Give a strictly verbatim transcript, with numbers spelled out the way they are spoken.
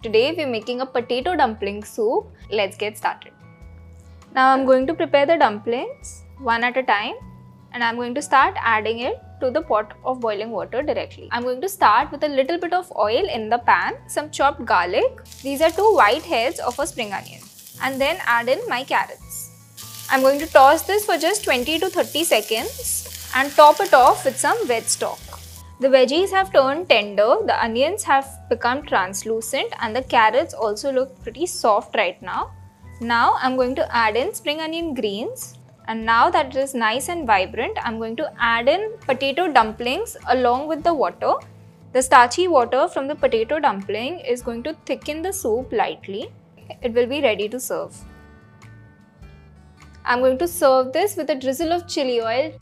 Today we are making a potato dumpling soup. Let's get started. Now I am going to prepare the dumplings one at a time and I am going to start adding it to the pot of boiling water directly. I am going to start with a little bit of oil in the pan, some chopped garlic. These are two white heads of a spring onion, and then add in my carrots. I am going to toss this for just twenty to thirty seconds and top it off with some veg stock. The veggies have turned tender, the onions have become translucent, and the carrots also look pretty soft right now. Now I'm going to add in spring onion greens, and now that it is nice and vibrant, I'm going to add in potato dumplings along with the water. The starchy water from the potato dumpling is going to thicken the soup lightly. It will be ready to serve. I'm going to serve this with a drizzle of chili oil.